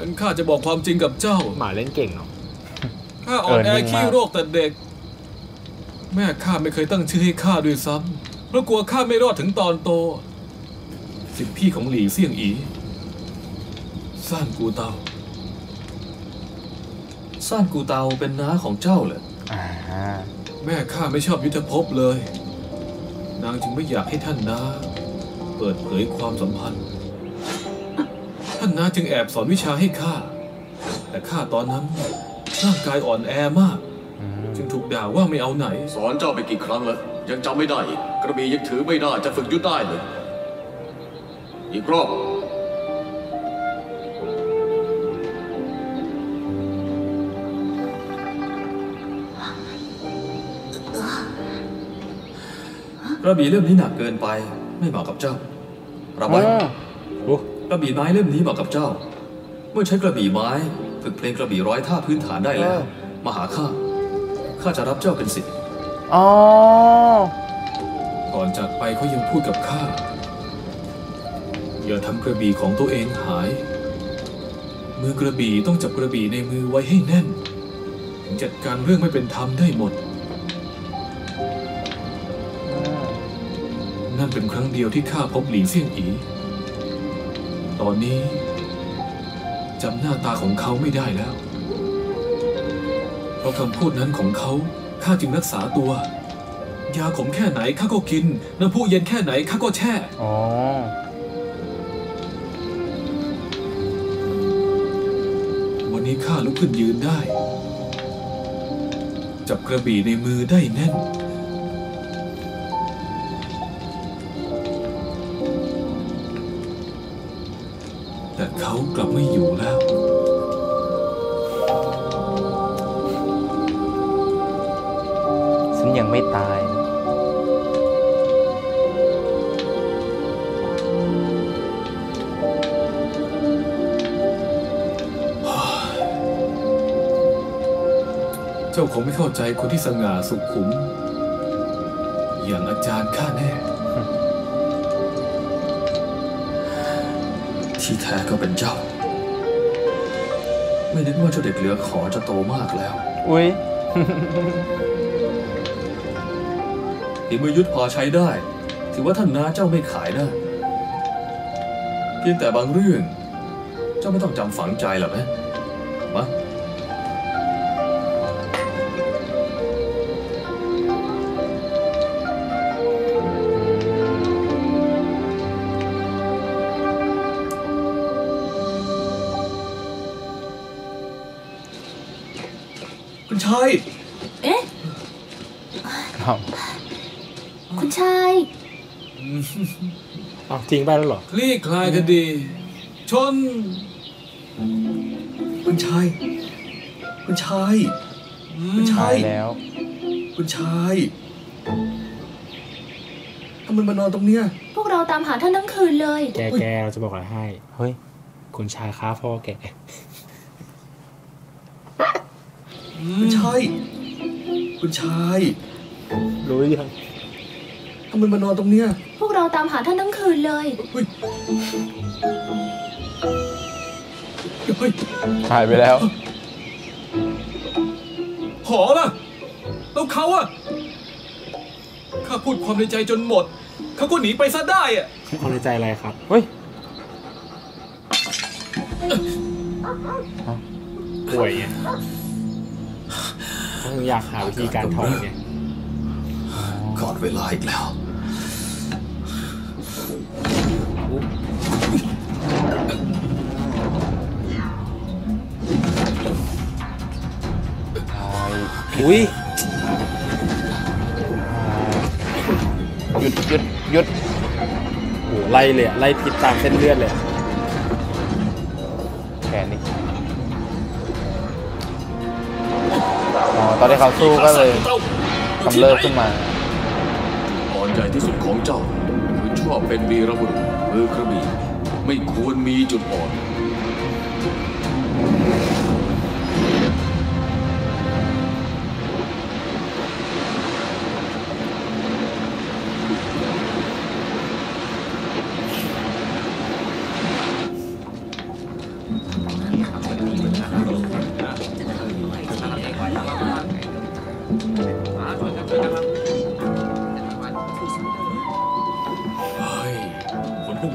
งั้นข้าจะบอกความจริงกับเจ้าหมาเล่นเก่งเนาะข้าอ่อนแอขี้โรคแต่เด็กแม่ข้าไม่เคยตั้งชื่อให้ข้าด้วยซ้ำเพราะกลัวข้าไม่รอดถึงตอนโตสิทธิพี่ของหลี่เซี่ยงอีซ่านกูเตาซ่านกูเตาเป็นน้าของเจ้าเหรอแม่ข้าไม่ชอบยุทธภพเลยนางจึงไม่อยากให้ท่านน้าเปิดเผยความสัมพันธ์ท่านน้าจึงแอบสอนวิชาให้ข้าแต่ข้าตอนนั้นร่างกายอ่อนแอมากจึงถูกด่าว่าไม่เอาไหนสอนเจ้าไปกี่ครั้งแล้วยังจำไม่ได้อีกกระบี่ยังถือไม่ได้จะฝึกยุทธได้เลยอีกรอบกระบี่เล่มนี้หนักเกินไปไม่เหมาะกับเจ้าระบายกระบี่ไม้เล่มนี้เหมาะกับเจ้าเมื่อใช้กระบี่ไม้ฝึกเพลงกระบี่ร้อยท่าพื้นฐานได้แล้วมาหาข้าข้าจะรับเจ้าเป็นศิษย์ก่อนจากไปเขายังพูดกับข้าอย่าทำกระบี่ของตัวเองหายมือกระบี่ต้องจับกระบี่ในมือไว้ให้แน่นถึงจัดการเรื่องไม่เป็นธรรมได้หมดนั่นเป็นครั้งเดียวที่ข้าพบหลี่เซี่ยงอีตอนนี้จำหน้าตาของเขาไม่ได้แล้วเพราะคำพูดนั้นของเขาข้าจึงรักษาตัวยาขมแค่ไหนข้าก็กินน้ำพุเย็นแค่ไหนข้าก็แช่วันนี้ข้าลุกขึ้นยืนได้จับกระบี่ในมือได้แน่นแต่เขากลับไม่อยู่แล้วฉันยังไม่ตายเจ้าคงไม่เข้าใจคนที่สง่าสุขุมอย่างอาจารย์ข้าแน่ที่แท้ก็เป็นเจ้าไม่นึกว่าเจ้าเด็กเหลือขอจะโตมากแล้วอุ้ยฝีมือยุทธพอใช้ได้ถือว่าท่านน้าเจ้าไม่ขายนะเพียงแต่บางเรื่องเจ้าไม่ต้องจำฝังใจหรอกนะมาคุณชาย เอ๊ะ คุณชายทิ้งไปแล้วหรอคลี่คลายคดีชนคุณชายคุณชายคุณชายแล้วคุณชายทำไมมานอนตรงเนี้ยพวกเราตามหาท่านทั้งคืนเลยแกเราจะบอกอะไรให้เฮ้ยคุณชายค้าพ่อแกคุณชายคุณชายรู้หรือยังทำไมมานอนตรงเนี้ยพวกเราตามหาท่านทั้งคืนเลยหายไปแล้วหอล่ะแล้วเขาอะข้าพูดความในใจจนหมดเขาก็หนีไปซะได้อะความในใจอะไรครับเฮ้ยป่วยอยากหาวิธีการถอนไงกอดเวลาอีกแล้วอุ้ยหยุดหยุดหยุดโอ้ไล่เลยไล่ผิดตามเส้นเลือดเลยแขนนี่ตอนที่เขาสู้ก็เลยกำเริบขึ้นมาอ่อนใหญ่ที่สุดของเจ้าคือชอบเป็นวีรบุรุษมือกระบี่ไม่ควรมีจุดอ่อน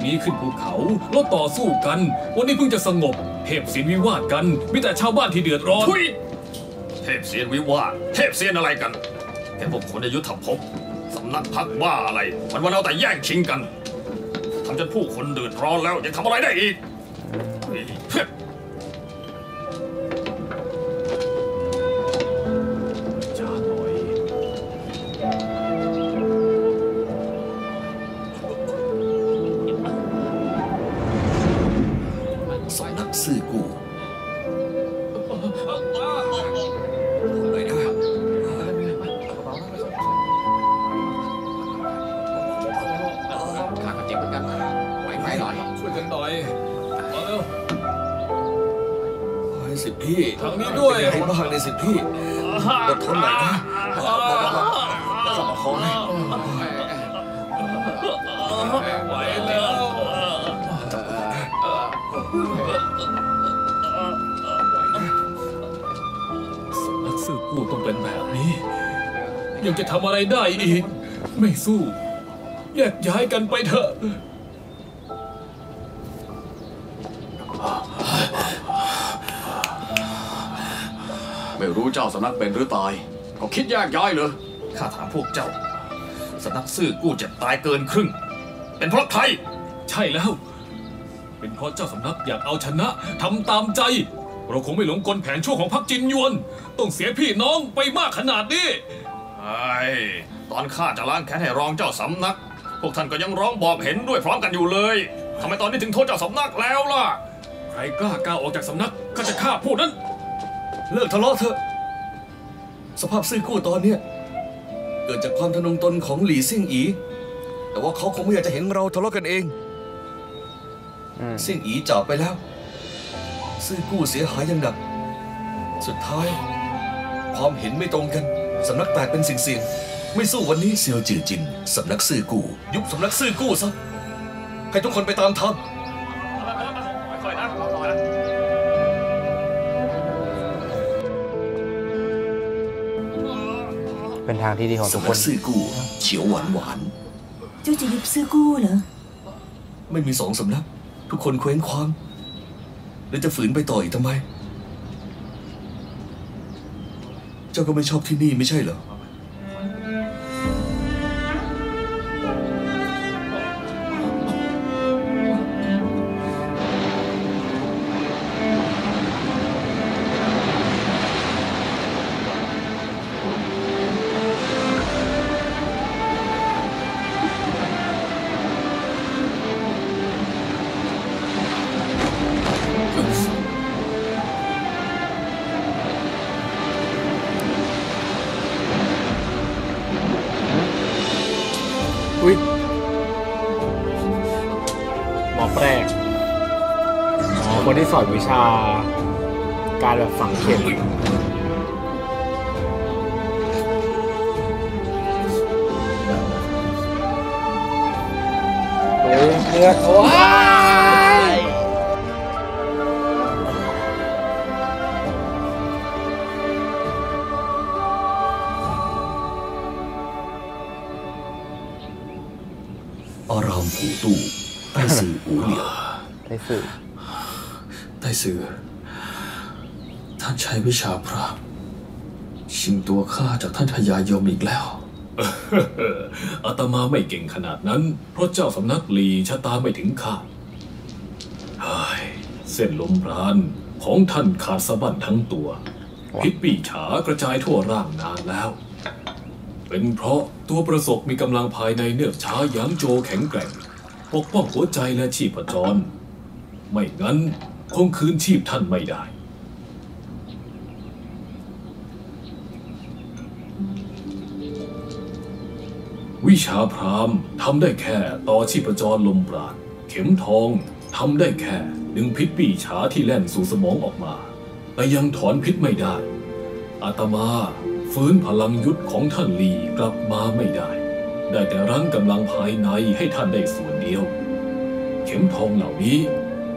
นี้ขึ้นภูเขาแล้วต่อสู้กันวันนี้เพิ่งจะสงบเทพเสียนวิวาทกันมีแต่ชาวบ้านที่เดือดร้อนเทพเสียนวิวาทเทพเสียนอะไรกันแกพวกคนในยุทธภพสำนักพักบ้าอะไรวันเอาแต่แย่งชิงกันทำจนผู้คนเดือดร้อนแล้วยังทำอะไรได้อีกยังจะทำอะไรได้อีกไม่สู้แยกย้ายกันไปเถอะไม่รู้เจ้าสำนักเป็นหรือตายก็คิดแยกย้ายเหรอข้าถามพวกเจ้าสำนักซื่อกู้เจ็บตายเกินครึ่งเป็นเพราะใครใช่แล้วเป็นเพราะเจ้าสำนักอยากเอาชนะทำตามใจเราคงไม่หลงกลแผนชั่วของพรรคจินยวนต้องเสียพี่น้องไปมากขนาดนี้ตอนข้าจะล้างแค้นให้รองเจ้าสำนักพวกท่านก็ยังร้องบอกเห็นด้วยพร้อมกันอยู่เลยทำไมตอนนี้ถึงโทษเจ้าสำนักแล้วล่ะใครกล้าก้าวออกจากสำนักก็จะฆ่าผู้นั้นเลิกทะเลาะเถอะสภาพซื่อกู้ตอนนี้เกิดจากความทะนงตนของหลี่ซิ่งอีแต่ว่าเขาคงไม่อยากจะเห็นเราทะเลาะกันเองซิ่งอีจากไปแล้วซื่อกู้เสียหายอย่างหนักสุดท้ายความเห็นไม่ตรงกันสำนักแตกเป็นสิ่งเสี่ยงไม่สู้วันนี้เซียวจือจินสำนักซื่อกู้ยุบสำนักซื่อกู้ซะให้ทุกคนไปตามทางเป็นทางที่ดีของทุกคนซื่อกู้เฉียวหวานเจ้าจะยุบซื่อกู้เหรอไม่มีสองสำนักทุกคนเคว้งคว้างแล้วจะฝืนไปต่ออีกทำไมเจ้าก็ไม่ชอบที่นี่ไม่ใช่เหรอสอนวิชาการแบบฝังเข็มเลือดว้ายอารามผูตู้ไต้สื่ออูเหลียวไต้สื่อท่านใช้วิชาพรามชิงตัวข้าจากท่านพญายมอีกแล้วอาตมาไม่เก่งขนาดนั้นเพราะเจ้าสำนักหลีชะตาไม่ถึงข้าเส้นลมพรานของท่านขาดสะบั้นทั้งตัวพิษปีฉากระจายทั่วร่างนานแล้วเป็นเพราะตัวประสบมีกำลังภายในเนือกช้าหยางโจแข็งแกร่งปกป้องหัวใจและชีพจรไม่งั้นคงคืนชีพท่านไม่ได้วิชาพราหมณ์ทำได้แค่ต่อชีพจรลมปราณเข็มทองทำได้แค่ดึงพิษปีฉาที่แล่นสู่สมองออกมาแต่ยังถอนพิษไม่ได้อาตมาฟื้นพลังยุทธของท่านลีกลับมาไม่ได้แต่รั้งกำลังภายในให้ท่านได้ส่วนเดียวเข็มทองเหล่านี้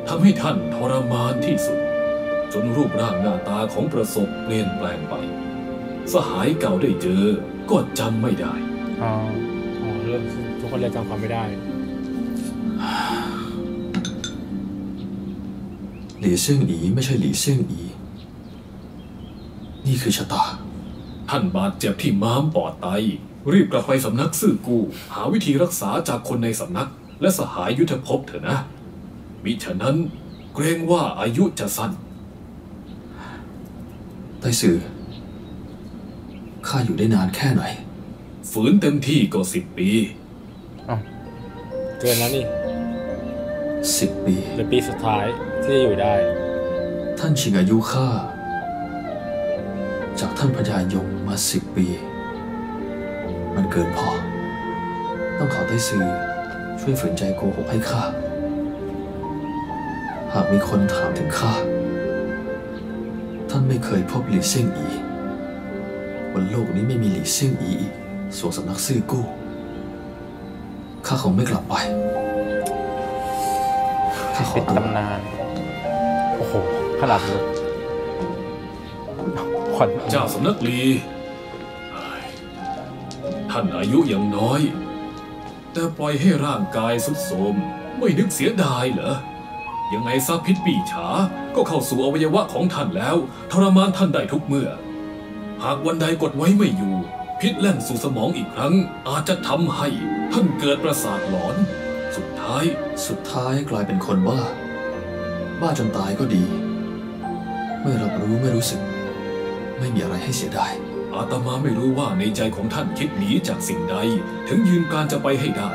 ทำให้ท่านทรมานที่สุดจนรูปร่างหน้าตาของประสบเปลี่ยนแปลงไปสหายเก่าได้เจอก็จำไม่ได้ทุกคนเลยจำความไม่ได้ หลี่เซี่ยงอีไม่ใช่หลี่เซี่ยงอีนี่คือชะตาท่านบาดเจ็บที่ม้ามปอดไตรีบกลับไปสำนักซื่อกูหาวิธีรักษาจากคนในสำนักและสหายยุทธภพเถอะนะมิฉะนั้นเกรงว่าอายุจะสั้นไต้สื่อข้าอยู่ได้นานแค่ไหนฝืนเต็มที่ก็10 ปีเกินแล้วนี่10 ปีเป็นปีสุดท้ายที่จะอยู่ได้ท่านชิงอายุข้าจากท่านพญายมมา10 ปีมันเกินพอต้องขอไต้สื่อช่วยฝืนใจโกหกให้ข้าหากมีคนถามถึงข้าท่านไม่เคยพบหลี่เซี่ยงอีบนโลกนี้ไม่มีหลี่เซี่ยงอีส่วนสำนักซื่อกู้ข้าคงไม่กลับไปข้าขอตำนานโอ้โหขนาดนี้เจ้าสำนักหลีท่านอายุยังน้อยแต่ปล่อยให้ร่างกายทรุดโทรมไม่นึกเสียดายเหรอยังไงซาพิษปีฉาก็เข้าสู่อวัยวะของท่านแล้วทรมานท่านได้ทุกเมื่อหากวันใดกดไว้ไม่อยู่พิษแล่นสู่สมองอีกครั้งอาจจะทำให้ท่านเกิดประสาทหลอนสุดท้ายกลายเป็นคนบ้าจนตายก็ดีไม่รับรู้ไม่รู้สึกไม่มีอะไรให้เสียดายอาตมาไม่รู้ว่าในใจของท่านคิดหนีจากสิ่งใดถึงยืนการจะไปให้ได้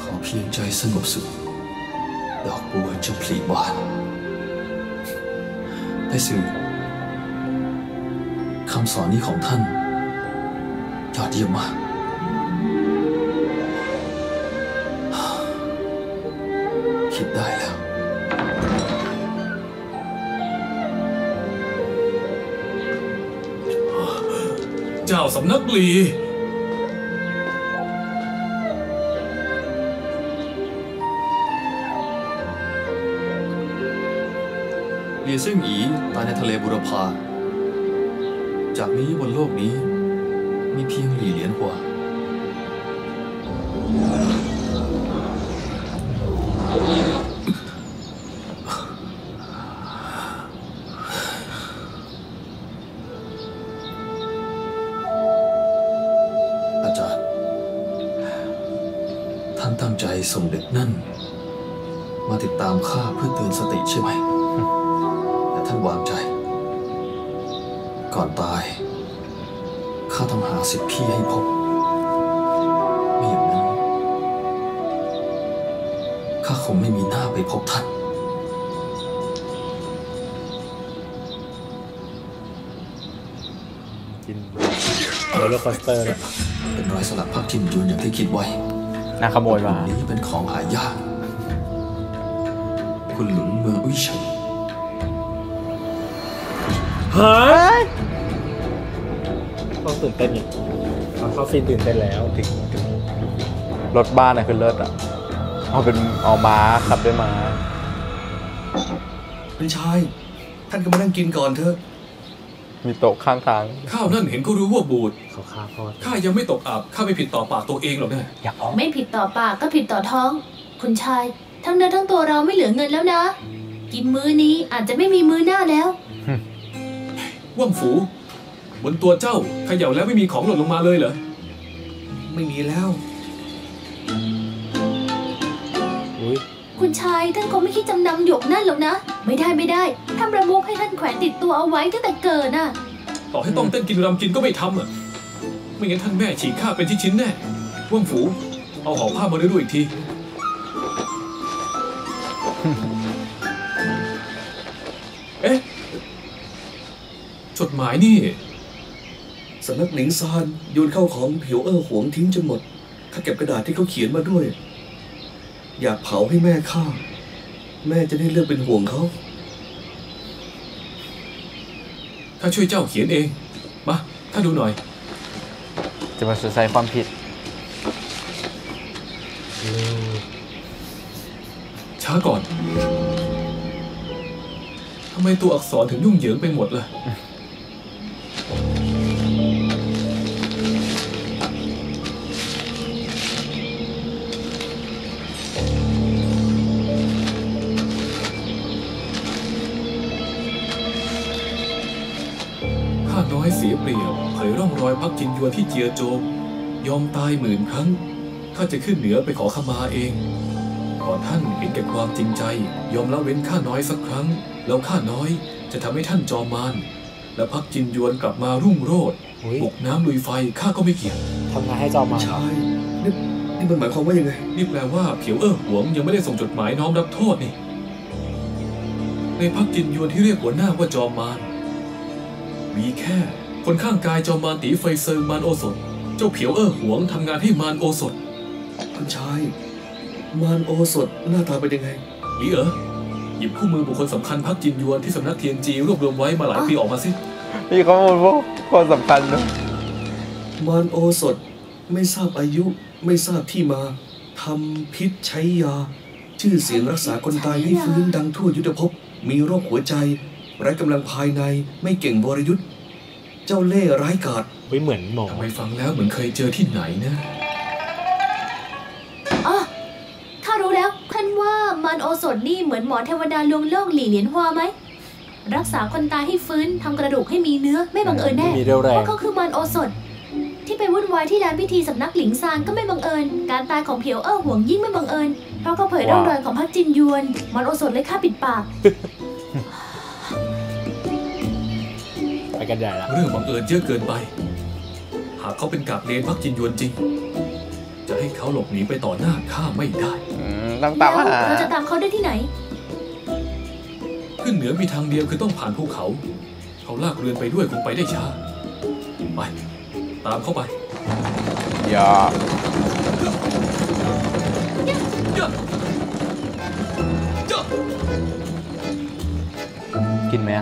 ขอเพียงใจสงบสุขดอกบัวจะผลิบานไต้สื่อคำสอนนี้ของท่านยอดเยี่ยมมากคิดได้แล้วเจ้าสำนักหลีหลี่เซี่ยงอีตายในทะเลบุรพาจากนี้บนโลกนี้มีเพียงหลี่เหลียนหัวอาจารย์ท่านตั้งใจส่งเด็กนั่นมาติดตามข้าเพื่อเตือนสติใช่ไหมท่านวางใจก่อนตายข้าต้องหา10 พี่ให้พบไม่อย่างนั้นข้าคงไม่มีหน้าไปพบท่านกินโรลเลอร์คอสเตอร์เป็นรอยสลักภาพจิ้มจุนอย่างที่คิดไว้น่าขโมยมานี้เป็นของหายากคุณหลุนเมืองอุ้ยเฉิงเฮ้ยต้องตื่นเต้นอีกเข้าซีนตื่นเต้นแล้วถึงรถบ้านนะคือเลิศอ่ะเอาม้าขับด้วยม้าเป็นชายท่านก็มานั่งกินก่อนเถอะมีโต๊ะข้างทางข้าวนั่นเห็นก็รู้ว่าบูดข้ายังไม่ตกอับข้าไม่ผิดต่อปากตัวเองหรอกนะไม่ผิดต่อปากก็ผิดต่อท้องคุณชายทั้งเนื้อทั้งตัวเราไม่เหลือเงินแล้วนะกินมื้อนี้อาจจะไม่มีมื้อหน้าแล้วว่างฝูบนตัวเจ้าเขย่าแล้วไม่มีของหล่นลงมาเลยเหรอไม่มีแล้วคุณชายท่านคงไม่คิดจำนำหยกนั่นหรอกนะไม่ได้ทำประมุขให้ท่านแขวนติดตัวเอาไว้ตั้งแต่เกิดน่ะต่อให้ต้องเต้นกินรำกินก็ไม่ทำอ่ะไม่งั้นท่านแม่ฉีกข้าเป็นชิ้นๆแน่ว่างฝูเอาห่อผ้ามาด้วยอีกทีเอ๊ะจดหมายนี่สำนักหนิงซานโยนเข้าของเผียวหวงทิ้งจนหมดข้าเก็บกระดาษที่เขาเขียนมาด้วยอยากเผาให้แม่ข้าแม่จะได้เลิกเป็นห่วงเขาข้าช่วยเจ้าเขียนเองมาข้าดูหน่อยจะมาสนใจความผิดช้าก่อนทำไมตัวอักษรถึงยุ่งเหยิงไปหมดล่ะ าดน้อยเสียเปรียบเผยร่องรอยพักจินยัวที่เจียโจมยอมตายหมื่นครั้งข้าจะขึ้นเหนือไปขอขมาเองขอท่านเห็นแก่ความจริงใจยอมละเว้นข้าน้อยสักครั้งแล้วข้าน้อยจะทำให้ท่านจอมมารและพักจินยวนกลับมารุ่งโรจน์บุกน้ำลุยไฟข้าก็ไม่เกี่ยงทำงานให้จอมมารใช่นี่มันหมายความว่ายังไงนี่แปลว่าเผียวหวงยังไม่ได้ส่งจดหมายน้อมรับโทษนี่ในพักจินยวนที่เรียกหัวหน้าว่าจอมมารมีแค่คนข้างกายจอมมารตีไฟเซิงมารโอสถเจ้าเผียวหวงทำงานให้มารโอสถท่านชายมารโอสถหน้าตาเป็นยังไงนี่หยิบคู่มือบุคคลสำคัญพักจินยวนที่สำนักเทียนจีรวบรวมไว้มาหลายปีออกมาสินี่ข้อมูลพวกคนสำคัญนะมารโอสถไม่ทราบอายุไม่ทราบที่มาทำพิษใช้ยาชื่อเสียงรักษาคนตายให้ฟื้นดังทั่วยุทธภพมีโรคหัวใจไร้กำลังภายในไม่เก่งวรยุทธ์เจ้าเล่ห์ร้ายกาจไม่เหมือนหมอทำไมฟังแล้วเหมือนเคยเจอที่ไหนนะข้ารู้แล้วท่านว่ามารโอสถนี่เหมือนหมอเทวดาลวงโลกหลี่เหลียนฮัวไหมรักษาคนตายให้ฟื้นทำกระดูกให้มีเนื้อไม่บังเอิญแน่เพราะเขาคือมารโอสถที่ไปวุ่นวายที่ลานพิธีสำนักหลิงซานก็ไม่บังเอิญการตายของเผียวหวงยิ่งไม่บังเอิญเพราะเขาเผยร่องรอยของพักจินยวนมารโอสถเลยฆ่าปิดปากไปกันใหญ่ละเรื่องบังเอิญเยอะเกินไปหากเขาเป็นกาบเลนพักจินยวนจริงจะให้เขาหลบหนีไปต่อหน้าข้าไม่ได้เราจะตามเขาได้ที่ไหนขึ้นเหนือมีทางเดียวคือต้องผ่านภูเขาเขาลากเรือนไปด้วยคงไปได้ช้าไปตามเข้าไปอย่ากินไหม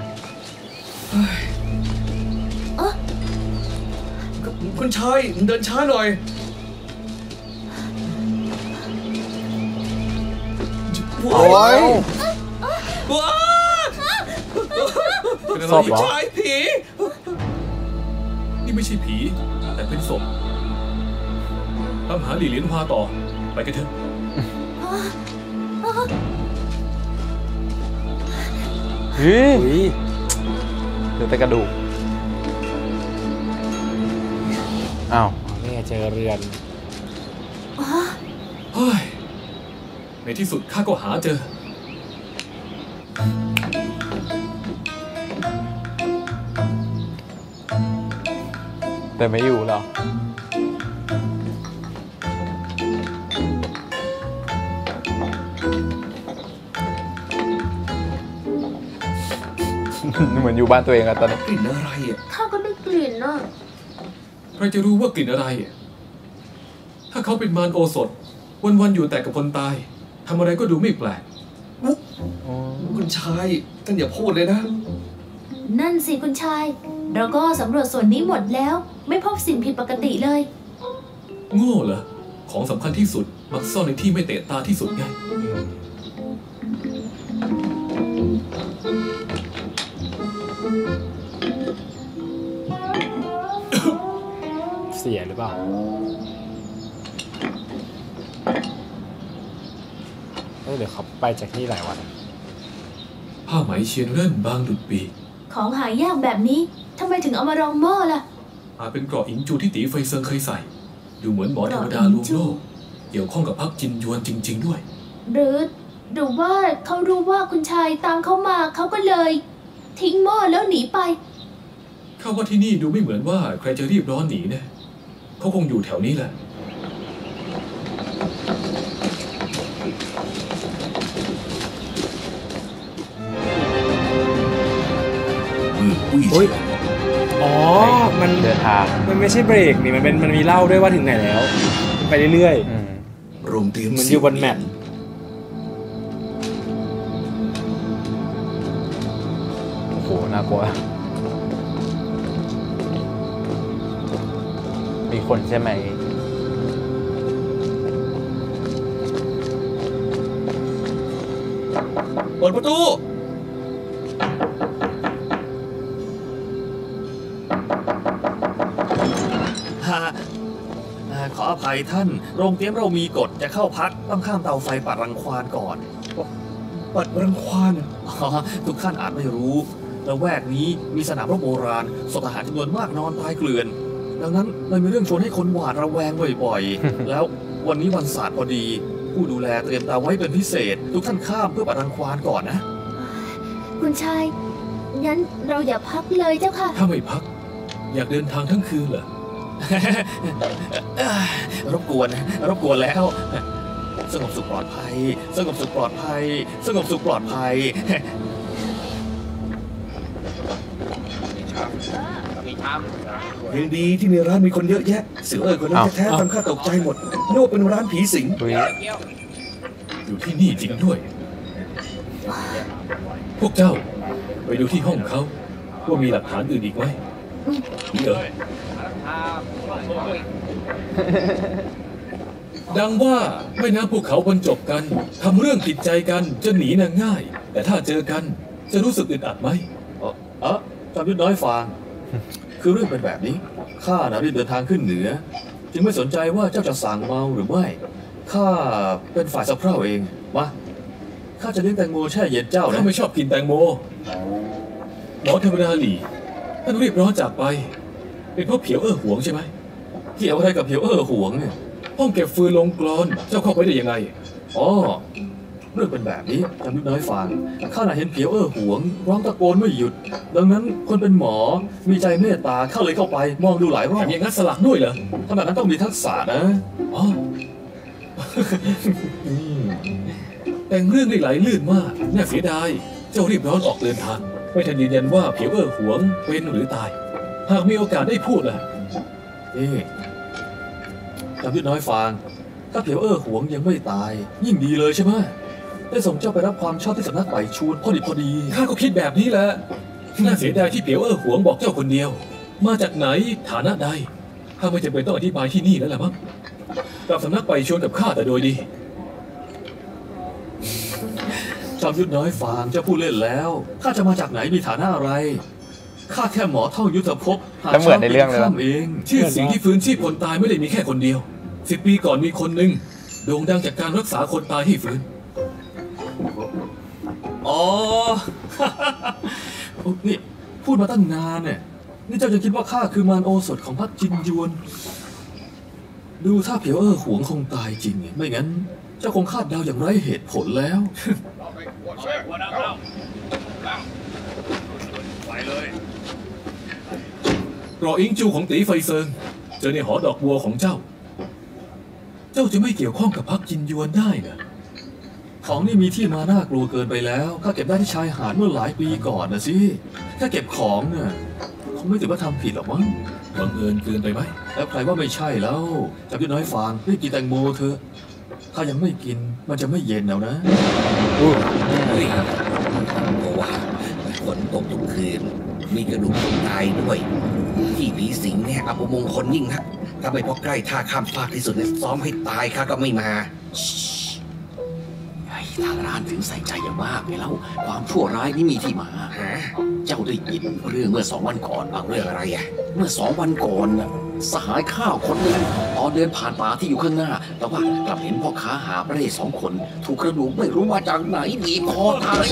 คุณชายเดินช้าหน่อยโอ้ยว้าศพชายผีนี่ไม่ใช่ผีแต่เป็นศพตามหาหลี่เหลียนฮวาต่อไปกันเถอะเดี๋ยวแต่กระดูกอ้าวนี่เจอเรือนในที่สุดข้าก็หาเจอแต่ไม่อยู่หรอเหมือนอยู่บ้านตัวเองอะตอนนี้กลิ่นอะไรอะข้าก็ได้กลิ่นนะใครจะรู้ว่ากลิ่นอะไรอะถ้าเขาเป็นมารโอสถวันๆอยู่แต่กับคนตายทำอะไรก็ดูไม่แปลกคุณชายท่านอย่าพูดเลยนะนั่นสิคุณชายเราก็สำรวจส่วนนี้หมดแล้วไม่พบสิ่งผิดปกติเลยโง่เหรอของสำคัญที่สุดมักซ่อนในที่ไม่เตะตาที่สุดไงเสียหรือเปล่าเดี๋ยวเขาไปจากที่หลายวันผ้าไหมเชียนเล่นบางดุดปีของหายากแบบนี้ทำไมถึงเอามารองหม้อล่ะอาจเป็นกรอบอิงจูที่ตีไฟเซิงเคยใส่ดูเหมือนหมอเทวดาลวงโลกเกี่ยวข้องกับพักจินยวนจริงๆด้วยหรือว่าเขารู้ว่าคุณชายตามเขามาเขาก็เลยทิ้งหม้อแล้วหนีไปข้าว่าที่นี่ดูไม่เหมือนว่าใครจะรีบร้อนหนีนะเขาคงอยู่แถวนี้แหละอ๋อมันเดินทางมันไม่ใช่เบรกนี่มันมีเล่าด้วยว่าถึงไหนแล้วไปเรื่อยๆรวมทีมมันอยู่บนแมปโอ้โหน่ากลัวมีคนใช่ไหมเปิดประตูขออภัยท่านโรงเตี้ยมเรามีกฎจะเข้าพักต้องข้ามเตาไฟปัดรังควานก่อนปัดรังควานทุกท่านอาจไม่รู้ ละแวกนี้มีสนามรบโบราณศพทหารจำนวนมากนอนตายเกลื่อนดังนั้นเลยมีเรื่องชวนให้คนหวาดระแวงบ่อยๆแล้ววันนี้วันศาสตร์พอดีผู้ดูแลเตรียมตาไว้เป็นพิเศษทุกท่านข้ามเพื่อประทังควานก่อนนะคุณชายงั้นเราอย่าพักเลยเจ้าค่ะถ้าไม่พักอยากเดินทางทั้งคืนเหรอ รบกวนแล้วสงบสุขปลอดภัยสงบสุขปลอดภัยสงบสุขปลอดภัยยังดีที่ในร้านมีคนเยอะแยะเสือเอ๋ยคนนั้นแท้ๆทำข้าตกใจหมดนึกว่าเป็นร้านผีสิงอยู่ที่นี่จริงด้วยพวกเจ้าไปดูที่ห้องเขาว่ามีหลักฐานอื่นอีกไหมเยอะดังว่าไม่น้ำภูเขาบรรจบกันทำเรื่องผิดใจกันจะหนีน่ะง่ายแต่ถ้าเจอกันจะรู้สึกอึดอัดไหมจำยุทธน้อยฟางคือเรื่องเป็นแบบนี้ข้าน่ะรีบเดินทางขึ้นเหนือจึงไม่สนใจว่าเจ้าจะสั่งเมาหรือไม่ข้าเป็นฝ่ายสะเพร่าเองมาข้าจะเลี้ยงแตงโมแช่เย็นเจ้านะข้าไม่ชอบกินแตงโมหมอเทวดาหลี่ท่านรีบร้อนจากไปเป็นเพราะเผียวเอ้อหวงใช่ไหมเกี่ยวอะไรกับเผียวเอ้อหวงเนี่ยห้องเก็บฟืนลงกลอนเจ้าเข้าไปได้ยังไงอ๋อเรื่องเป็นแบบนี้จำยุทธน้อยฟางข้าน่ะเห็นเผียวเอ้อหวงร้องตะโกนไม่หยุดดังนั้นคนเป็นหมอมีใจเมตตาข้าเลยเข้าไปมองดูหลายรอบอย่างนั้นสลักด้วยเหรอขนาดนั้นต้องมีทักษะนะอ๋อแต่งเรื่องได้ไหลลื่นมากน่าเสียดายเจ้ารีบร้อนออกเดินทางไม่ทันยืนยันว่าเผียวเอ้อหวงเป็นหรือตายหากมีโอกาสได้พูดล่ะจำยุทธน้อยฟางถ้าเผียวเอ้อหวงยังไม่ตายยิ่งดีเลยใช่ไหมได้ส่งเจ้าไปรับความชอบที่สำนักไต่ชูนพอดีข้าก็คิดแบบนี้แหละน่าเสียดายที่เผียวเอ้อหวงบอกเจ้าคนเดียวมาจากไหนฐานะใดข้าไม่จำเป็นต้องอธิบายที่นี่แล้วล่ะมั้งกลับสำนักไต่ชูนกับข้าแต่โดยดีจำยุทธน้อยฟางเจ้าพูดเล่นแล้วข้าจะมาจากไหนมีฐานะอะไรข้าแค่หมอท่องยุทธภพหาเหมือนในเรื่องเลยชื่อสิ่งที่ฟื้นชีพคนตายไม่ได้มีแค่คนเดียว10 ปีก่อนมีคนหนึ่งโด่งดังจากการรักษาคนตายให้ฟื้นอ๋อ นี่พูดมาตั้งนานเนี่ยนี่เจ้าจะคิดว่าข้าคือมารโอสถของพรรคจินยวนดูถ้าเผียวเอ้อหวงคงตายจริงไม่งั้นเจ้าคงคาดเดาอย่างไร้เหตุผลแล้วรออิงจูของตีไฟเซิงเจอในหอดอกบัวของเจ้าเจ้าจะไม่เกี่ยวข้องกับพรรคจินยวนได้นะของนี่มีที่มาน่ากลัวเกินไปแล้วข้าเก็บได้ที่ชายหาดเมื่อหลายปีก่อนนะสิถ้าเก็บของเนี่ยคงไม่ถือว่าทำผิดหรอกมั้งบังเอิญเกินไปไหมแล้วใครว่าไม่ใช่แล้วจำยุทธน้อยฟางรีบกินแตงโมเถอะข้ายังไม่กินมันจะไม่เย็นแล้วนะเพราะว่าฝนตกทุกคืนมีกระดูกคนตายด้วยที่ผีสิงเนี่ยอัปมงคลยิ่งนักถ้าไปพอใกล้ท่าข้ามฟากที่สุดเนี่ยซ้อมให้ตายข้าก็ไม่มาทางร้านถึงใส่ใจอย่างมากเลยแล้วความชั่วร้ายนี่มีที่มาเจ้าได้ยินเรื่องเมื่อ2 วันก่อนเรื่องอะไรอ่ะเมื่อ2 วันก่อนสหายข้าวคนหนึ่งตอนเดินผ่านป่าที่อยู่ข้างหน้าแต่ว่ากลับเห็นพ่อค้าหาบเร่2 คนถูกกระดูกไม่รู้ว่าจากไหนบีบคอตาย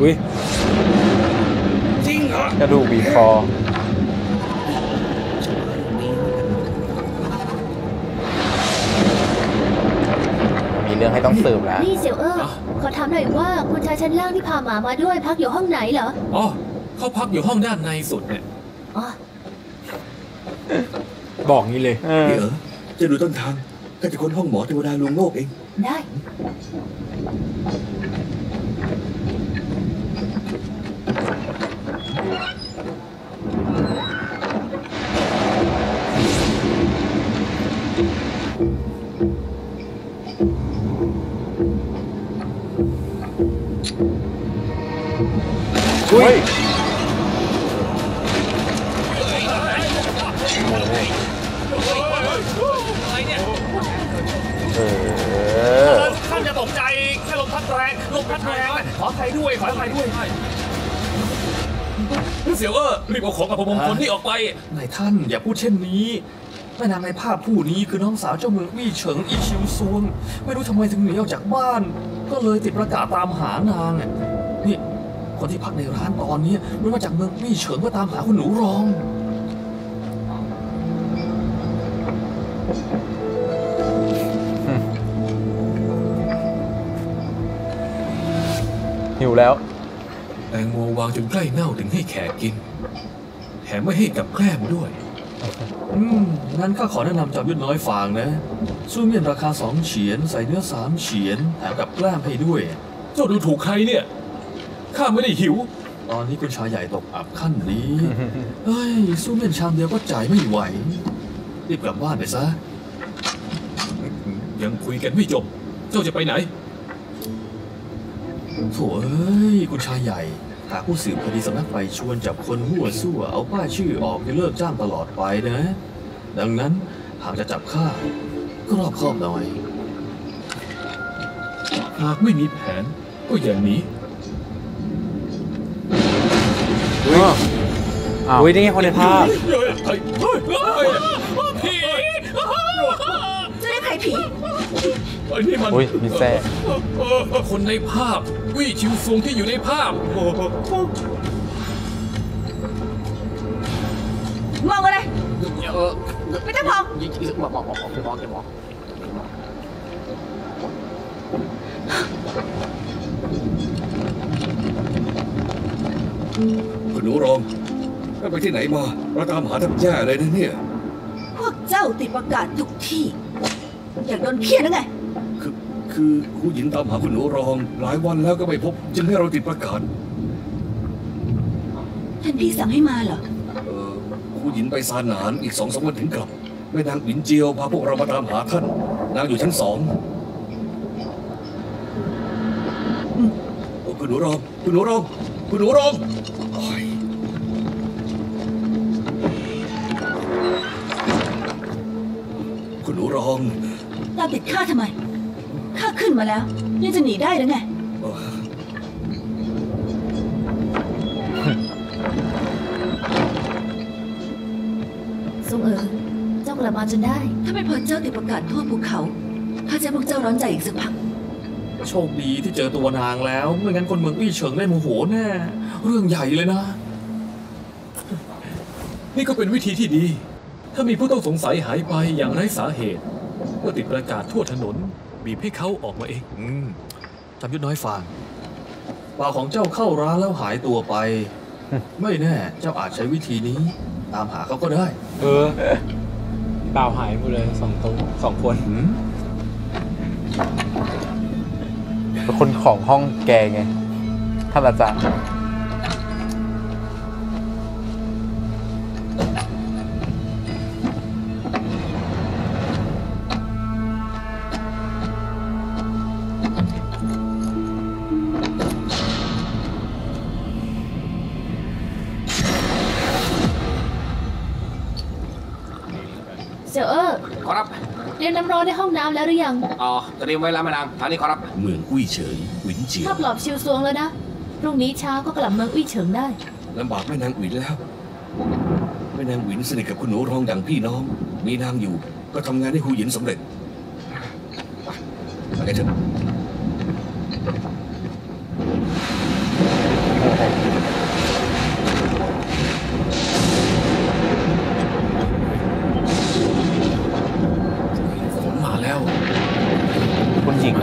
อุ้ยจริงเหรอกระดูกบีบคอเรื่องให้ต้องสืบแล้วนี่เสี่ยวเอ้อขอถามหน่อยว่าคุณชายชั้นล่างที่พาหมามาด้วยพักอยู่ห้องไหนเหรออ๋อเขาพักอยู่ห้องด้านในสุดเนี่ยอ๋อบอกงี้เลยเดี๋ยวจะดูต้นทางก็จะค้นห้องหมอเทวดาลุงโลกเองได้นี่ออกไปนายท่านอย่าพูดเช่นนี้แม่นางในภาพผู้นี้คือน้องสาวเจ้าเมืองวี่เฉิงอีชิวซวงไม่รู้ทำไมถึงหนีออกจากบ้านก็เลยติดประกาศตามหานางนี่ คนที่พักในร้านตอนนี้ไม่ว่าจากเมืองวี่เฉิงก็ตามหาคุณหนูรองหิวแล้วแตงโมวางจนใกล้เน่าถึงให้แขกกินแถมไม่ให้กับแกล้มด้วยงั้นก็ขอแนะนำจอมยุทธน้อยฝางนะซูเมียนราคา2 เฉียนใส่เนื้อ3 เฉียนแถมกับแกล้มให้ด้วยเจ้าดูถูกใครเนี่ยข้าไม่ได้หิวตอนนี้คุณชายใหญ่ตกอับขั้นนี้เฮ้ยซูเมียนชามเดียวก็จ่ายไม่ไหวรีบกลับบ้านไปซะยังคุยกันไม่จบเจ้าจะไปไหนโถ่เอ้ยคุณชายใหญ่หาผู้สืบคดีสำนักไปชวนจับคนหัวซั่วเอาป้ายชื่อออกจะเลิกจ้างตลอดไปนะดังนั้นหากจะจับข้าก็รอบคอบหน่อยหากไม่มีแผนก็อย่างนี้อุ้ยนี่ไงคนในภาพผีจะได้ใครผีอุ้ยมีแซ่คนในภาพวี่ชิวฟงที่อยู่ในภาพมองอะไรไม่ต้องมองคุณหนูรองไปที่ไหนมาเราตามหาทับแย่เลยนะเนี่ยพวกเจ้าติดประกาศทุกที่อยากโดนเคี่ยนหรือไงคือผู้หญิงตามหาคุณหนูรองหลายวันแล้วก็ไม่พบจึงให้เราติดประกาศท่านพี่สั่งให้มาเหรอผู้หญิงไปซานหนานอีก2-3 วันถึงกลับแม่นางหวินเจียวพาพวกเรามาตามหาท่านนางอยู่ชั้น2คุณหนูรองคุณหนูรองตามติดข้าทำไมข้าขึ้นมาแล้วยังจะหนีได้หรือไงทรงเอ๋อเจ้ากลับมาจนได้ถ้าไม่พอเจ้าติดประกาศทั่วภูเขาข้าจะพวกเจ้าร้อนใจอีกสักพักโชคดีที่เจอตัวนางแล้วไม่งั้นคนเมืองวี่เฉิงได้โมโหแน่เรื่องใหญ่เลยนะนี่ก็เป็นวิธีที่ดีถ้ามีผู้ต้องสงสัยหายไปอย่างไร้สาเหตุก็ติดประกาศทั่วถนนบีบให้เขาออกมาเองจำยุทธน้อยฟางป่าของเจ้าเข้าร้านแล้วหายตัวไปไม่แน่เจ้าอาจใช้วิธีนี้ตามหาเขาก็ได้ป่าหายหมดเลย2 คนเป็นคนของห้องแกไงท่านอาจารย์ร้อนในห้องน้ำแล้วหรือยังอ๋อเตรียมไว้แล้วแม่นางทางนี้ขอรับเมืองวี่เฉิงหวินเจียวถ้าปลอบชิวซวงแล้วนะพรุ่งนี้เช้าก็กลับเมืองวี่เฉิงได้ลำบากแม่นางหวินแล้วแม่นางหวินสนิทกับคุณหนูรองดังพี่น้องมีนางอยู่ก็ทำงานให้หูหยินสำเร็จไปกันเถอะ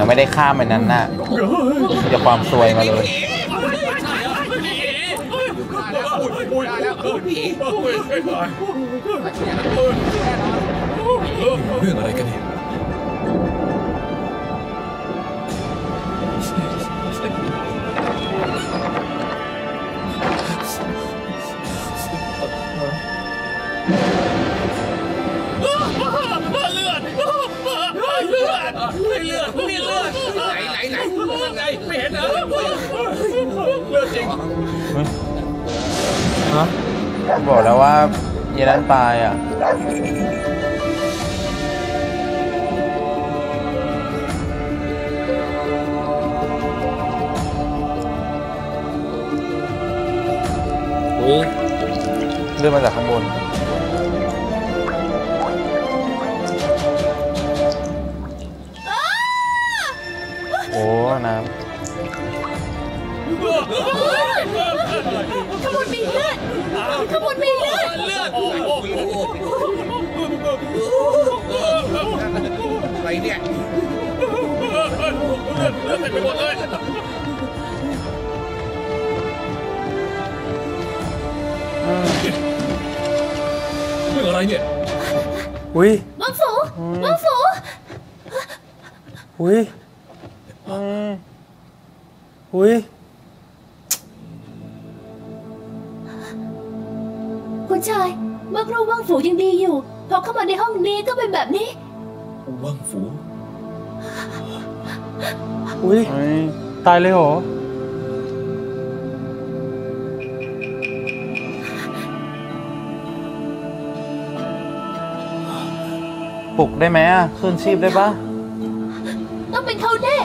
ไม่ได้ข้ามไปนั้นน่ะจะความซวยมาเลยเรื่องอะไรกันเนี่ยไม่เห็นนะเลือดจริงฮะบอกแล้วว่าเยลันตายอ่ะเลือดมาจากข้างบนโอ้น้ำ ขบวนมีเลือดขบวนมีเลือดอะไรเนี่ยเลือดเต็มไปหมดเลยเรื่องอะไรเนี่ยอุ้ยมังฝูมังฝูอุ้ยอุ้ยคุณชายเมื่อครู่ว่างฝูยังดีอยู่พอเข้ามาในห้องนี้ก็เป็นแบบนี้ว่างฝูอุ้ยตายเลยเหรอปลุกได้ไหมอ่ะเคลื่อนชีพได้ปะต้องเป็นเขาแน่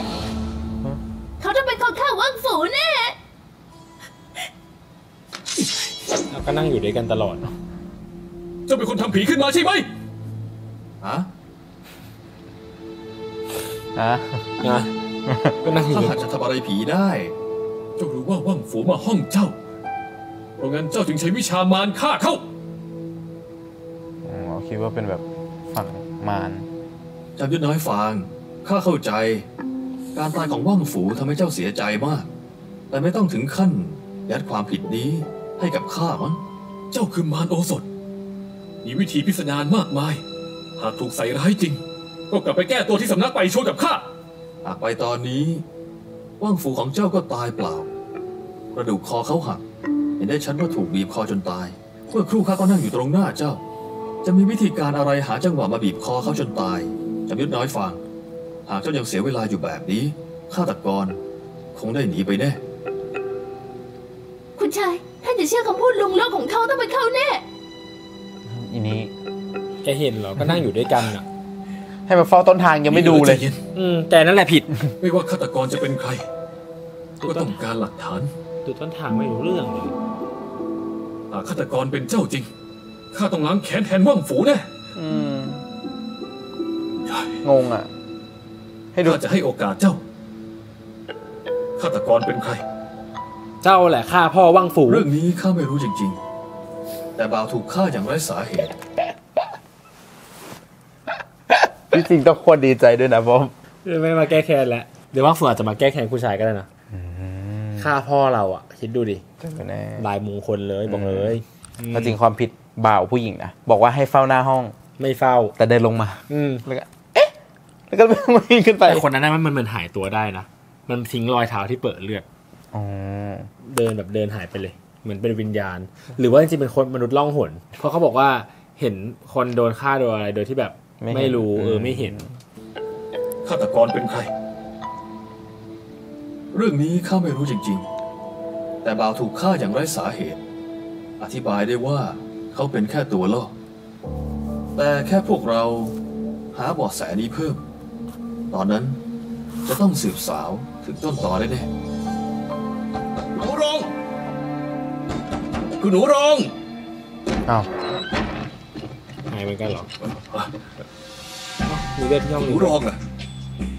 เขาจะเป็นคนฆ่าว่างฝูแน่เราก็นั่งอยู่ด้วยกันตลอดเจ้าเป็นคนทำผีขึ้นมาใช่ไหมอะอะก็นั่งอยู่ถ้าหากจะทำอะไรผีได้เจ้ารู้ว่าว่างฝูมาห้องเจ้าเพราะงั้นเจ้าจึงใช้วิชามารฆ่าเขาอ๋อคิดว่าเป็นแบบฝั่งมารจำยุทธน้อยฟางข้าเข้าใจการตายของว่างฝูทำให้เจ้าเสียใจมากแต่ไม่ต้องถึงขั้นยัดความผิดนี้ให้กับข้ามั้งเจ้าคือมารโอสถมีวิธีพิสดารมากมายหากถูกใส่ร้ายจริงก็กลับไปแก้ตัวที่สำนักไปช่วยกับข้าหากไปตอนนี้ว่างฝูของเจ้าก็ตายเปล่ากระดูกคอเขาหักเห็นได้ชัดว่าถูกบีบคอจนตายเมื่อครู่ข้าก็นั่งอยู่ตรงหน้าเจ้าจะมีวิธีการอะไรหาจังหวะมาบีบคอเขาจนตายจำยุทธน้อยฟางหากเจ้ายังเสียเวลาอยู่แบบนี้ฆาตกรคงได้หนีไปแน่คุณชายท่านจะเชื่อคำพูดลุงเล่าของเขาต้องเป็นเขาแน่อีนี้แกเห็นเหรอก็นั่งอยู่ด้วยกันน่ะให้มาเฝ้าต้นทางยังไม่ดูเลยแต่นั่นแหละผิดไม่ว่าฆาตกรจะเป็นใครก็ต้องการหลักฐานดูต้นทางไม่รู้เรื่องเลยหากฆาตกรเป็นเจ้าจริงข้าต้องล้างแค้นแทนว่างฝูแน่งงอ่ะให้ดูจะให้โอกาสเจ้าฆาตกรเป็นใครเจ้าแหละฆ่าพ่อว่างฝูเรื่องนี้ข้าไม่รู้จริงๆแต่บ่าวถูกฆ่าอย่างไร้สาเหตุที่จริงต้องควรดีใจด้วยนะผมไม่มาแก้แค้นแล้วเดี๋ยวว่างฝูอาจจะมาแก้แค้นผู้ชายก็ได้นะฆ่าพ่อเราอ่ะคิดดูดิลายมงคลเลยบอกเลยจริงความผิดบ่าวผู้หญิงนะบอกว่าให้เฝ้าหน้าห้องไม่เฝ้าแต่เดินลงมาแล้วก็เอ๊ะแล้วก็วิ่งขึ้นไปคนนั้นมันเหมือนหายตัวได้นะมันทิ้งรอยเท้าที่เปื้อนเลือดเดินแบบเดินหายไปเลยเหมือนเป็นวิญญาณหรือว่าจริงๆเป็นคนมนุษย์ล่องหนเพราะเขาบอกว่าเห็นคนโดนฆ่าโดยอะไรโดยที่แบบไม่รู้ไม่เห็นฆาตกรเป็นใครเรื่องนี้ข้าไม่รู้จริงๆแต่บ่าวถูกฆ่าอย่างไร้สาเหตุอธิบายได้ว่าเขาเป็นแค่ตัวล่อแต่แค่พวกเราหาเบาะแสนี้เพิ่มตอนนั้นจะต้องสืบสาวถึงต้นตอได้แน่หนูรงคุณหนูรงอ้าวหายไปกันหรอมีเลือดที่ห้องหนูรองเหรอ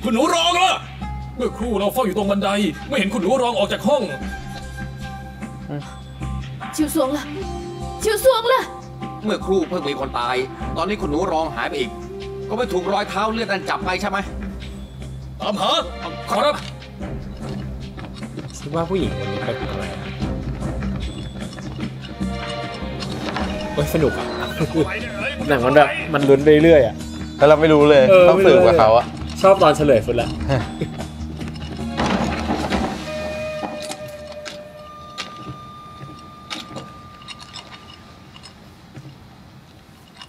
คุณหนูรองเหรอเมื่อครู่เราเฝ้าอยู่ตรงบันไดไม่เห็นคุณหนูรองออกจากห้องชิวสวงล่ะชิวสวงล่ะเมื่อครู่เพิ่งมีคนตายตอนนี้คุณหนูรองหายไปอีกก็ไม่ถูกรอยเท้าเลือดนั้นจับไปใช่ไหมตามหาขอรับคิดว่าผู้หญิงคนนี้เป็นอะไรสนุกอ่ะหนังมันแบบมันลุ้นเรื่อยๆอ่ะแล้วเราไม่รู้เลยต้องสืบกับเขาอ่ะชอบตอนเฉลยฟุตละ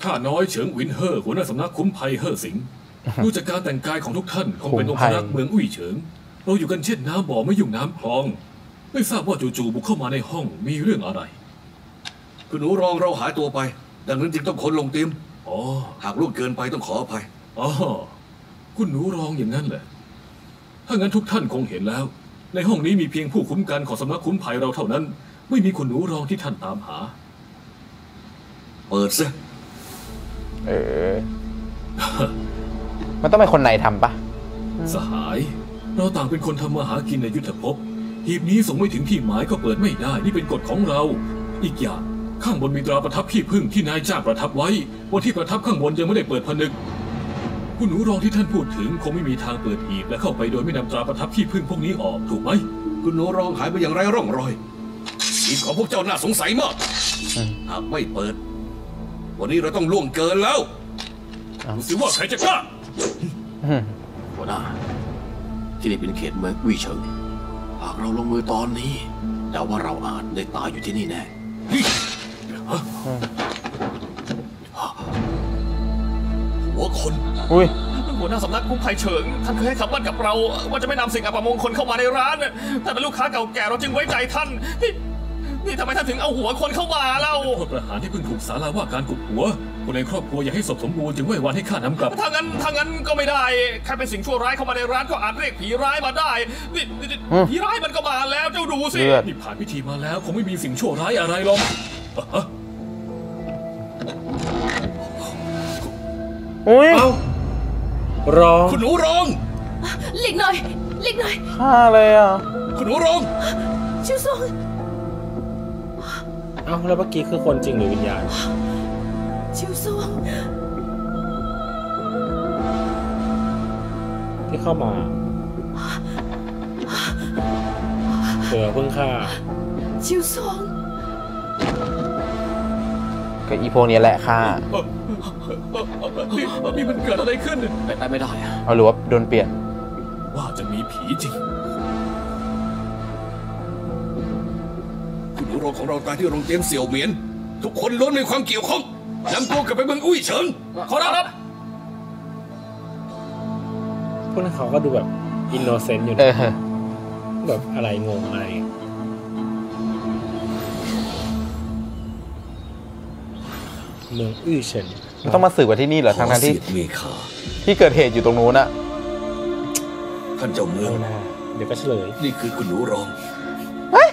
ข้าน้อยเฉิงหวินเฮ่อหัวหน้าสำนักคุ้มภัยเฮ่อสิงดูจากการแต่งกายของทุกท่านคงเป็นองครักษ์เมืองอุ่ยเฉิงเราอยู่กันเช่นน้ำบ่อไม่ยุ่งน้ำคลองไม่ทราบว่าจู่ๆบุกเข้ามาในห้องมีเรื่องอะไรคุณหนูรองเราหายตัวไปดังนั้นจึงต้องค้นลงเต็มหากล่วงเกินไปต้องขออภัยคุณหนูรองอย่างนั้นแหละถ้างั้นทุกท่านคงเห็นแล้วในห้องนี้มีเพียงผู้คุ้มกันของสำนักคุ้มภัยเราเท่านั้นไม่มีคุณหนูรองที่ท่านตามหาเปิดซะมันต้องเป็นคนไหนทำปะสหายเราต่างเป็นคนทำมาหากินในยุทธภพ หีบนี้ส่งไม่ถึงที่หมายก็เปิดไม่ได้นี่เป็นกฎของเราอีกอย่างข้างบนมีตราประทับขี้ผึ้งที่นายจ้างประทับไว้วันที่ประทับข้างบนยังไม่ได้เปิดผนึกคุณหนูรองที่ท่านพูดถึงคงไม่มีทางเปิดหีบและเข้าไปโดยไม่นำตราประทับขี้ผึ้งพวกนี้ออกถูกไหมคุณหนูรองหายไปอย่างไร้ร่องรอยหีบของพวกเจ้าน่าสงสัยมากหากไม่เปิดวันนี้เราต้องล่วงเกินแล้วดูสิว่าใครจะกล้าหัวหน้าที่นี่เป็นเขตเมืองกุ้ยเฉิงหากเราลงมือตอนนี้เดาว่าเราอาจได้ตายอยู่ที่นี่แน่หัวคนหัวหน้าสำนักกู้ภัยเฉิงท่านเคยให้คำมั่นกับเราว่าจะไม่นำสิ่งอัปมงคลเข้ามาในร้านแต่เป็นลูกค้าเก่าแก่เราจึงไว้ใจท่านนี่ทำไมท่านถึงเอาหัวคนเข้ามาเล่าโทษประหารที่เพิ่งถูกศาลาว่าการกุดหัวคนในครอบครัวอยากให้ศพสมบูรณ์จึงไม่วานให้ข้านำกลับถ้างั้นก็ไม่ได้ใครเป็นสิ่งชั่วร้ายเข้ามาในร้านก็อาจเรียกผีร้ายมาได้นี่ผีร้ายมันก็มาแล้วเจ้าดูสินี่ผ่านพิธีมาแล้วคงไม่มีสิ่งชั่วร้ายอะไรหรอกรองคุณหนูรองหลีกหน่อยหลีกหน่อยฆ่าเลยอ่ะคุณหนูรองชิวซงเอ้าแล้วเมื่อกี้คือคนจริงหรือวิญญาณชิวซงที่เข้ามาเสือเพิ่งฆ่าชิวซงก็อีพวกนี้แหละค่ะนี่มันเกิดอะไรขึ้นเป็นไปไม่ได้อะเอาหรือว่าโดนเปลี่ยนว่าจะมีผีจริงคุณหนูรองของเราตายที่โรงเรียนเสี่ยวเหมียนทุกคนล้วนมีความเกี่ยวข้องนำตัวกลับไปเมืองอุ้ยเฉิงขอรับพวกนั้นเขาก็ดูแบบอินโนเซนต์อยู่นะแบบอะไรงงอะไรเมืองอื้อเฉินต้องมาสืบกันที่นี่เหรอทางที่เกิดเหตุอยู่ตรงนู้นน่ะท่านเจ้าเมืองเดี๋ยวก็เฉลยนี่คือคุณหนูรองเฮ้ย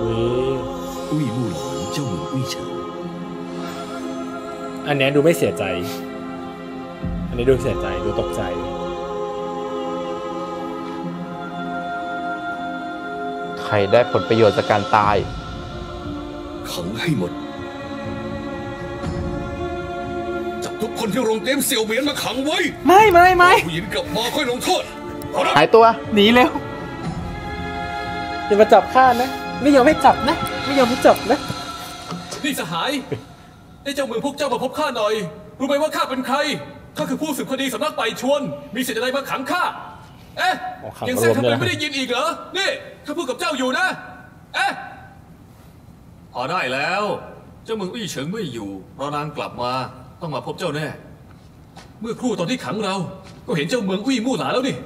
อุ้ยมู่หลานเจ้าเมืองอื้อเฉินอันนี้ดูไม่เสียใจอันนี้ดูเสียใจดูตกใจใครได้ผลประโยชน์จากการตายขังให้หมดจับทุกคนที่โรงเต็มเสี่ยวเหวียนมาขังไว้ไม่ผู้หญิงกลับมาค่อยลงโทษหายตัวหนีเร็วอย่ามาจับข้านะไม่ยอมให้จับนะไม่ยอมให้จับนะนี่สหายได้เจ้าเมืองพวกเจ้ามาพบข้าหน่อยรู้ไหมว่าข้าเป็นใครข้าคือผู้สืบคดีสำนักไปชวนมีสิทธิ์อะไรมาขังข้าเอ๊ะยังแซงทำไมไม่ได้ยินอีกเหรอนี่ข้าพูดกับเจ้าอยู่นะเอ๊ะพอได้แล้วเจ้าเมืองอี้เฉิงไม่อยู่เพราะนางกลับมาต้องมาพบเจ้าแน่เมื่อครู่ตอนที่ขังเราก็เห็นเจ้าเมืองอี้มู่หลานแล้วนี่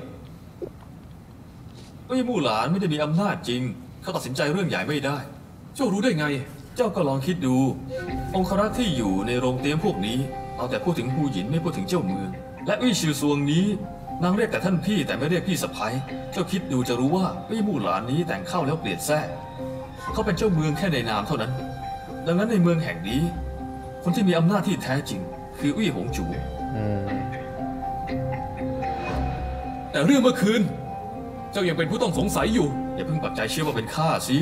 อี้มู่หลานไม่ได้มีอำนาจจริงเขาตัดสินใจเรื่องใหญ่ไม่ได้เจ้ารู้ได้ไงเจ้าก็ลองคิดดูองครักษ์ที่อยู่ในโรงเตี๊ยมพวกนี้เอาแต่พูดถึงฮูหยินไม่พูดถึงเจ้าเมืองและอี้ชิวซวงนี้นางเรียกแต่ท่านพี่แต่ไม่เรียกพี่สะใภ้เจ้าคิดดูจะรู้ว่าอี้มู่หลานนี้แต่งเข้าแล้วเปลี่ยนแท้เขาเป็นเจ้าเมืองแค่ในนามเท่านั้นดังนั้นในเมืองแห่งนี้คนที่มีอำนาจที่แท้จริงคืออี้หงจูแต่เรื่องเมื่อคืนเจ้ายังเป็นผู้ต้องสงสัยอยู่อย่าเพิ่งปักใจเชื่อว่าเป็นข้าสิ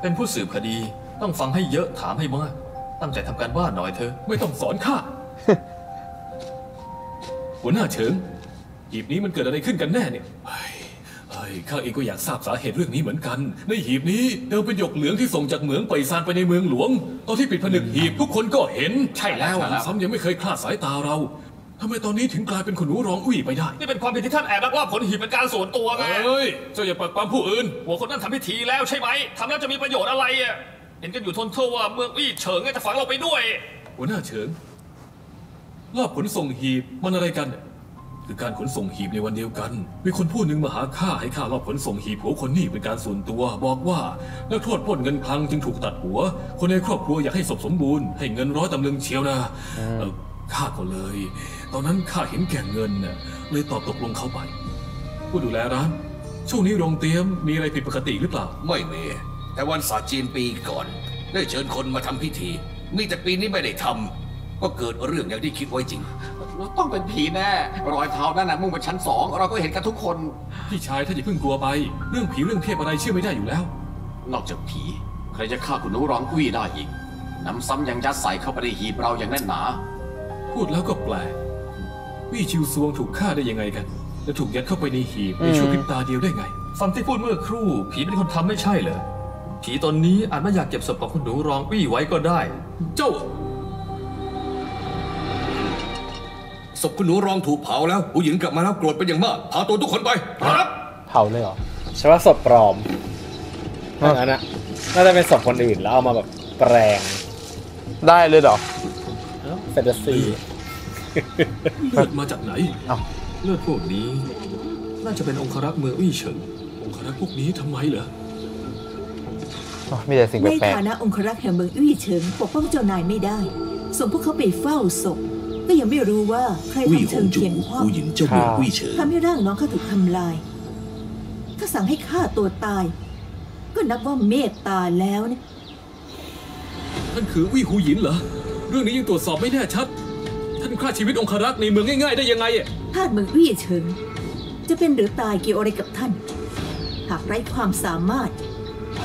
เป็นผู้สืบคดีต้องฟังให้เยอะถามให้มากตั้งใจทำการบ้านหน่อยเถอะไม่ต้องสอนข้าหัวหน้าเฉิงหีบนี้มันเกิดอะไรขึ้นกันแน่เนี่ยข้าเองก็อยากทราบสาเหตุเรื่องนี้เหมือนกันในหีบนี้เดิมเป็นหยกเหลืองที่ส่งจากเหมืองไปซานไปในเมืองหลวงตอนที่ปิดผนึกหีบทุกคนก็เห็นใช่แล้วซ้ำยังไม่เคยคลาดสายตาเราทำไมตอนนี้ถึงกลายเป็นคุณหนูรองอุ้ยไปได้นี่เป็นความผิดที่ท่านแอบลักลอบขนหีบเป็นการส่วนตัวไงเฮ้ยเจ้าอย่าปักปั๊มผู้อื่นหัวคนนั้นทำพิธีแล้วใช่ไหมทำแล้วจะมีประโยชน์อะไรอ่ะเห็นกันอยู่ทนเท่าว่าเมืองอี้เฉิงจะฝังเราไปด้วยหัวหน้าเฉิงรอบขนส่งหีบมันอะไรกันคือการขนส่งหีบในวันเดียวกันมีคนผู้หนึ่งมาหาข้าให้ข้ารอบขนส่งหีบหัวคนนี้เป็นการส่วนตัวบอกว่านักโทษปล้นเงินคลังจึงถูกตัดหัวคนในครอบครัวอยากให้ศพสมบูรณ์ให้เงิน100 ตำลึงเชียวนะข้าก็เลยตอนนั้นข้าเห็นแก่เงินน่ะเลยตอบตกลงเขาไปผู้ดูแลร้านช่วงนี้โรงเตี๊ยมมีอะไรผิดปกติหรือเปล่าไม่มีแต่วันศาสตร์จีนปีก่อนได้เชิญคนมาทำพิธี มีแต่ปีนี้ไม่ได้ทำก็เกิดเรื่องอย่างที่คิดไว้จริงเราต้องเป็นผีแน่รอยเท้านั่นนะมุ่งไปชั้นสองเราก็เห็นกันทุกคนพี่ชายถ้าอย่าเพิ่งกลัวไปเรื่องผีเรื่องเทพอะไรเชื่อไม่ได้อยู่แล้วนอกจากผีใครจะฆ่าคุณนุร้องกุ้ยได้อีกน้ำซ้ำยังยัดใส่เข้าไปในหีบเราอย่างแน่นหนาพูดแล้วก็แปลกวี่ชิวซวงถูกฆ่าได้ยังไงกันและถูกยัดเข้าไปในหีบในช่วงพริบตาเดียวได้ไงฟังที่พูดเมื่อครู่ผีเป็นคนทำไม่ใช่เหรอผีตนนี้อาจไม่อยากเก็บศพของคุณหนูรองวี่ไว้ก็ได้เจ้าศพคุณหนูรองถูกเผาแล้วผู้หญิงกลับมาแล้วโกรธเป็นอย่างมากพาตัวทุกคนไปครับเผาเลยเหรอใช่ว่าศพปลอมงั้นนะน่าจะเป็นศพคนอื่นแล้วเอามาแบบแปลงได้เลยเหรอแฟนตาซีเลือดมาจากไหนเลือดพวกนี้น่าจะเป็นองครักษ์เมืองอี้เฉิงองครักษ์พวกนี้ทำไมเหรอไม่ได้สิ่งแปลกในฐานะองครักษ์แห่งเมืองอี้เฉิงปกป้องเจ้านายไม่ได้ส่งพวกเขาไปเฝ้าศพก็ยังไม่รู้ว่าใครทำเชิงเขียนคว้างทำให้ร่างน้องเขาถูกทำลายถ้าสั่งให้ฆ่าตัวตายก็นับว่าเมตตาแล้วนะนั่นคือวี่หูหยินเหรอเรื่องนี้ยังตรวจสอบไม่แน่ชัดท่านฆ่าชีวิตองครักษ์ในเมืองง่ายๆได้ยังไงทาสเมืองวี่เฉิงจะเป็นหรือตายเกี่ยวอะไรกับท่านหากไร้ความสามารถ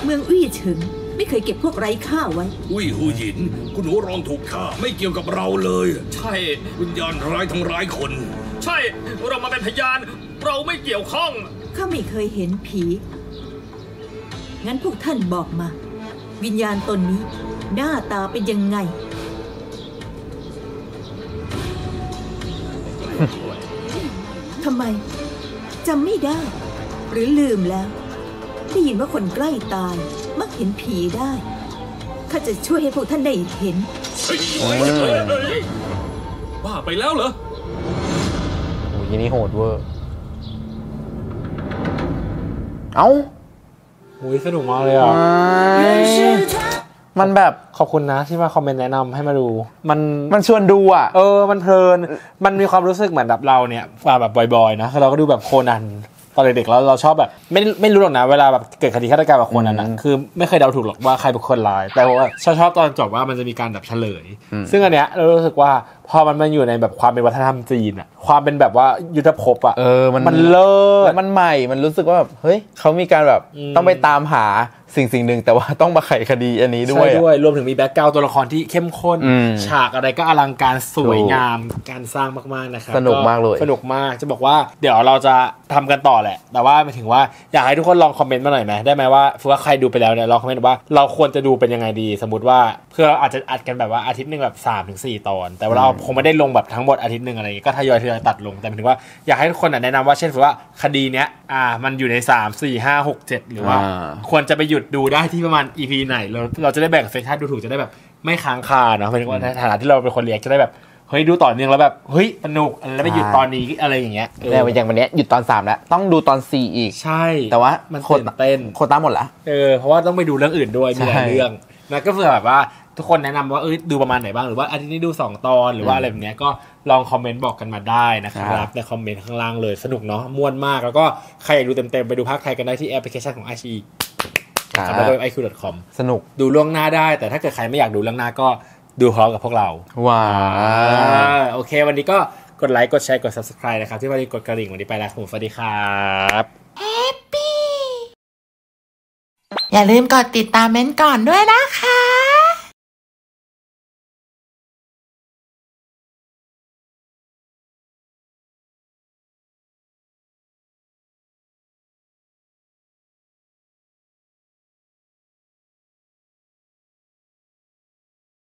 เมืองวี่เฉิงไม่เคยเก็บพวกไร้ค่าไว้วี่หูหยินคุณหนูรองถูกฆ่าไม่เกี่ยวกับเราเลยใช่วิญญาณร้ายทำร้ายคนใช่เรามาเป็นพยานเราไม่เกี่ยวข้องข้าไม่เคยเห็นผีงั้นพวกท่านบอกมาวิญญาณตนนี้หน้าตาเป็นยังไงทำไมจำไม่ได้หรือลืมแล้วได้ยินว่าคนใกล้ตายมักเห็นผีได้ข้าจะช่วยให้พวกท่านได้เห็นบ้าไปแล้วเหรอโอ้ยนี่โหดเวอร์เอ้าโอ้ยสนุกมากเลยอ่ะมันแบบขอบคุณนะที่มาคอมเมนต์แนะนำให้มาดูมันชวนดูอ่ะมันเพลินมันมีความรู้สึกเหมือนแบบเราเนี่ยแบบบ่อยๆนะเราก็ดูแบบโคนันตอนเด็กๆแล้วเราชอบแบบไม่รู้หรอกนะเวลาแบบเกิดคดีฆาตกรรมแบบโคนันนะคือไม่เคยเดาถูกหรอกว่าใครเป็นคนร้ายแต่ว่าชอบตอนจบว่ามันจะมีการแบบเฉลยซึ่งอันเนี้ยเรารู้สึกว่าพอมันอยู่ในแบบความเป็นวัฒนธรรมจีนอ่ะความเป็นแบบว่ายุทธภพอ่ะมันเลิศมันใหม่มันรู้สึกว่าแบบเฮ้ยเขามีการแบบต้องไปตามหาสิ่งหนึ่งแต่ว่าต้องมาไขคดีอันนี้ด้วยรวมถึงมีแบ็คกราวด์ตัวละครที่เข้มข้นฉากอะไรก็อลังการสวยงามการสร้างมากๆนะครับสนุกมากเลยสนุกมากจะบอกว่าเดี๋ยวเราจะทำกันต่อแหละแต่ว่าหมายถึงว่าอยากให้ทุกคนลองคอมเมนต์มาหน่อยไหมได้ไหมว่าใครดูไปแล้วเนี่ยลองคอมเมนต์ว่าเราควรจะดูเป็นยังไงดีสมมติว่าเพื่อเราอาจจะอัดกันแบบว่าอาทิตย์หนึ่งแบบ3 ถึง 4 ตอนแต่ว่าเราคงไม่ได้ลงแบบทั้งหมดอาทิตย์หนึ่งอะไรก็ทยอยตัดลงแต่หมายถึงว่าอยากให้ทุกคนแนะนำว่าเช่นว่าคดีเนี้ยมันอยู่ใน3 4 5 6 7หรือว่าควรจะไปหยุดดูได้ที่ประมาณ EP ไหนเราจะได้แบ่งเซสชันดูถูกจะได้แบบไม่ค้างคาเนาะเป็นว่าในฐานะที่เราเป็นคนเรียกจะได้แบบเฮ้ยดูต่อเนื่องแล้วแบบเฮ้ยสนุกแล้วไม่หยุดตอนนี้อะไรอย่างเงี้ยแต่อย่างวันนี้หยุดตอน3แล้วต้องดูตอน4อีกใช่แต่ว่ามันโคต้าหมดละเพราะว่าต้องไปดูเรื่องอื่นด้วยมีหลายเรื่องนะก็เพื่อแบบว่าทุกคนแนะนำว่าดูประมาณไหนบ้างหรือว่าอาทิตย์นี้ดู2 ตอนหรือว่าอะไรแบบเนี้ยก็ลองคอมเมนต์บอกกันมาได้นะครับในคอมเมนต์ข้างล่างเลยสนุกเนาะม่วนมากแล้วก็ใครอยากดูเต็มๆไปดูภาคไทยกันได้ที่แอปพลิเคชันของ iQIYIแล้วก็ iQIYI.com สนุกดูล่วงหน้าได้แต่ถ้าเกิดใครไม่อยากดูล่วงหน้าก็ดูพร้อมกับพวกเราว้าวโอเควันนี้ก็กดไลค์กดแชร์กด subscribe นะครับที่วันนี้กดกระดิ่งวันนี้ไปแล้วสวัสดีครับอย่าลืมกดติดตามเม้นก่อนด้วยนะคะ